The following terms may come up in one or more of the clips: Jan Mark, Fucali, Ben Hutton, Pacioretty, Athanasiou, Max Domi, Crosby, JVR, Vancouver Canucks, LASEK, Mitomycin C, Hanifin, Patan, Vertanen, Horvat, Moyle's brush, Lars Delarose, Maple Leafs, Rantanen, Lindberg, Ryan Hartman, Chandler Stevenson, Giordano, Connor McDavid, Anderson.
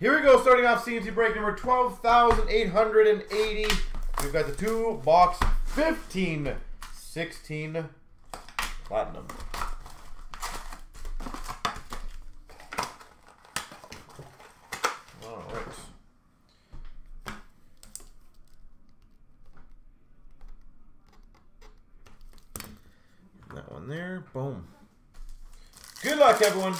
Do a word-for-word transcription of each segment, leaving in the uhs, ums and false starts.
Here we go, starting off C N C break number twelve thousand eight hundred eighty. We've got the two box fifteen sixteen Platinum. All right. That one there, boom. Good luck, everyone.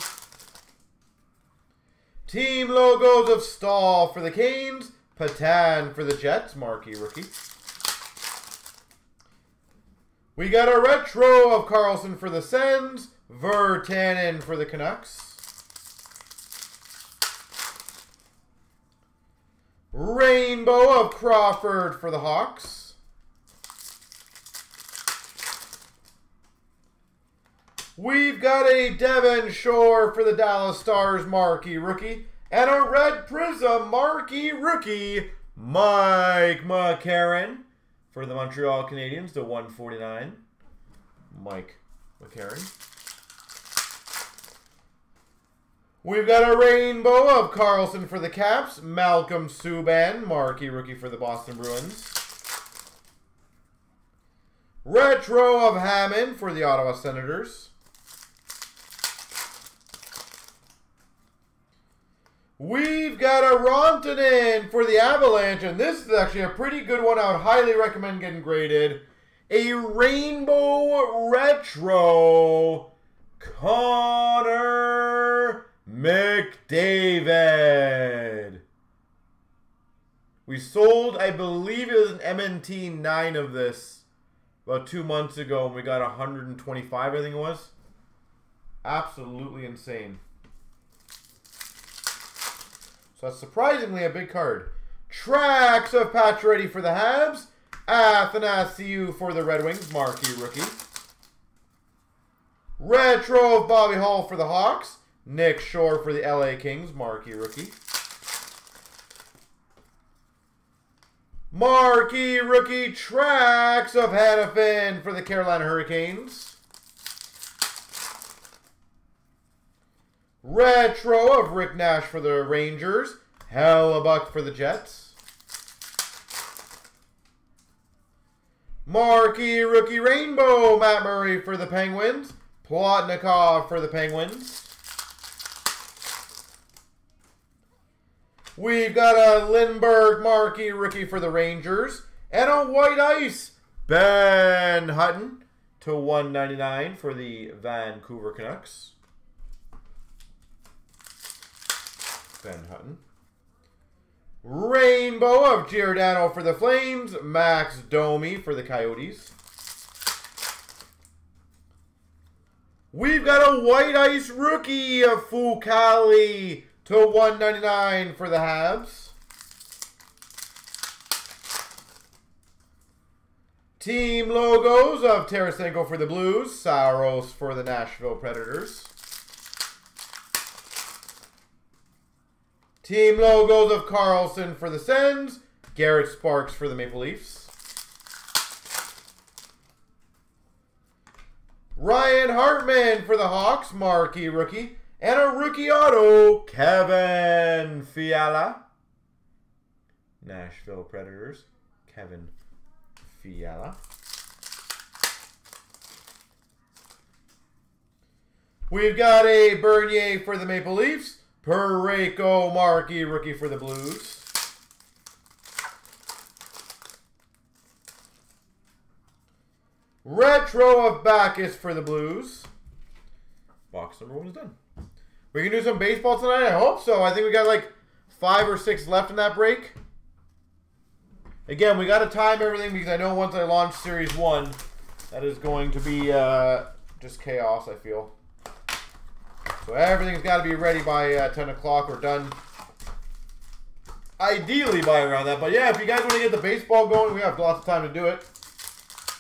Team logos of Stahl for the Canes, Patan for the Jets, marquee rookie. We got a retro of Karlsson for the Sens, Vertanen for the Canucks. Rainbow of Crawford for the Hawks. We've got a Devin Shore for the Dallas Stars, marquee rookie. And a Red Prism, marquee rookie, Mike McCarron for the Montreal Canadiens, the one forty-nine, Mike McCarron. We've got a rainbow of Karlsson for the Caps, Malcolm Subban, marquee rookie for the Boston Bruins. Retro of Hammond for the Ottawa Senators. We've got a Rantanen for the Avalanche, and this is actually a pretty good one. I would highly recommend getting graded. A Rainbow Retro Connor McDavid. We sold, I believe it was an M N T nine of this about two months ago, and we got one hundred twenty-five, I think it was. Absolutely insane. So that's surprisingly a big card. Tracks of Pacioretty for the Habs. Athanasiou for the Red Wings, marquee rookie. Retro of Bobby Hall for the Hawks. Nick Shore for the L A Kings, marquee rookie. Marquee rookie tracks of Hanifin for the Carolina Hurricanes. Retro of Rick Nash for the Rangers. Hellebuyck for the Jets. Marquee rookie rainbow, Matt Murray for the Penguins. Plotnikov for the Penguins. We've got a Lindberg marquee rookie for the Rangers. And a white ice, Ben Hutton to one ninety-nine for the Vancouver Canucks. Ben Hutton. Rainbow of Giordano for the Flames. Max Domi for the Coyotes. We've got a white ice rookie of Fucali to one ninety-nine for the Habs. Team logos of Tarasenko for the Blues. Saros for the Nashville Predators. Team logos of Karlsson for the Sens. Garrett Sparks for the Maple Leafs. Ryan Hartman for the Hawks, marquee rookie. And a rookie auto, Kevin Fiala. Nashville Predators, Kevin Fiala. We've got a Bernier for the Maple Leafs. Pareko, marquee rookie for the Blues. Retro of Bacchus for the Blues. Box number one is done. We can do some baseball tonight? I hope so. I think we got like five or six left in that break. Again, we got to time everything because I know once I launch Series one, that is going to be uh, just chaos, I feel. So everything's got to be ready by uh, ten o'clock or done. Ideally by around that. But yeah, if you guys want to get the baseball going, we have lots of time to do it.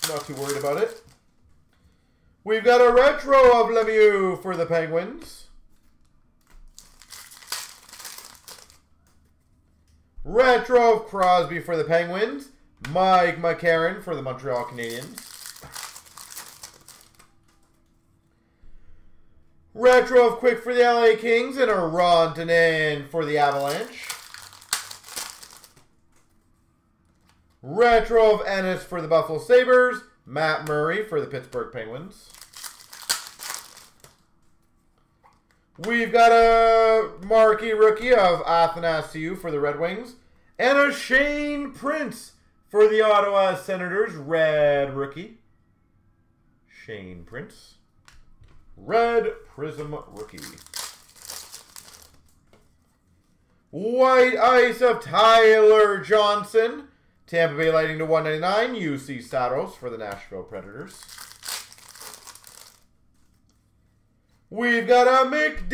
I'm not too worried about it. We've got a retro of Lemieux for the Penguins. Retro of Crosby for the Penguins. Mike McCarron for the Montreal Canadiens. Retro of Quick for the L A Kings and a Rantanen for the Avalanche. Retro of Ennis for the Buffalo Sabres. Matt Murray for the Pittsburgh Penguins. We've got a marquee rookie of Athanasiou for the Red Wings. And a Shane Prince for the Ottawa Senators. Red rookie. Shane Prince. Red Prism rookie. White Ice of Tyler Johnson. Tampa Bay Lightning to one ninety-nine. U C Saros for the Nashville Predators. We've got a McDavid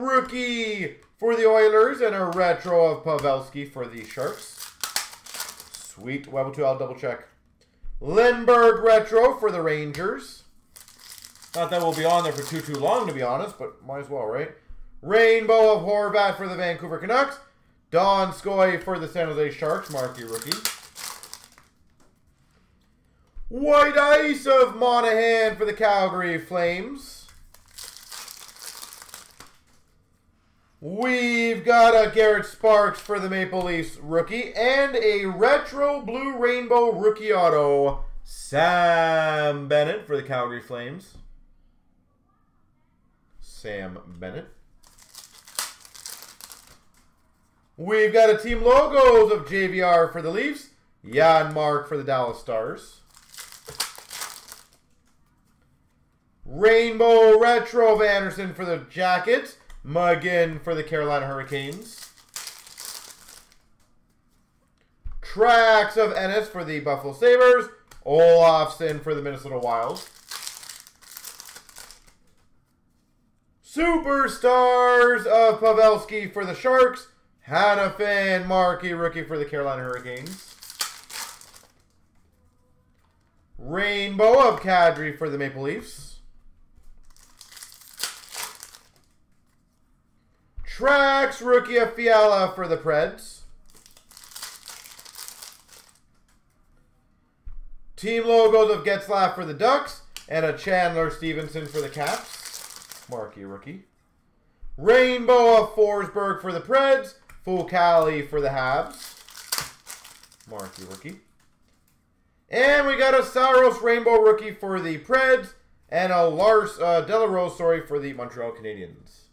rookie for the Oilers and a retro of Pavelski for the Sharks. Sweet. Web two, I'll double check. Lindberg retro for the Rangers. Not that we'll be on there for too, too long, to be honest, but might as well, right? Rainbow of Horvat for the Vancouver Canucks. Donskoy for the San Jose Sharks, marquee rookie. White Ice of Monahan for the Calgary Flames. We've got a Garrett Sparks for the Maple Leafs rookie and a retro blue rainbow rookie auto, Sam Bennett for the Calgary Flames. Sam Bennett. We've got a team logos of J V R for the Leafs, Jan Mark for the Dallas Stars. Rainbow retro of Anderson for the Jackets, Muggin for the Carolina Hurricanes. Tracks of Ennis for the Buffalo Sabres, Olofsson for the Minnesota Wild. Superstars of Pavelski for the Sharks. Hanifin, marquee rookie for the Carolina Hurricanes. Rainbow of Kadri for the Maple Leafs. Tracks rookie of Fiala for the Preds. Team logos of Getzlaf for the Ducks and a Chandler Stevenson for the Caps. Marquee rookie. Rainbow of Forsberg for the Preds. Fucali for the Habs. Marquee rookie. And we got a Saros Rainbow rookie for the Preds. And a Lars uh, Delarose, sorry, for the Montreal Canadiens.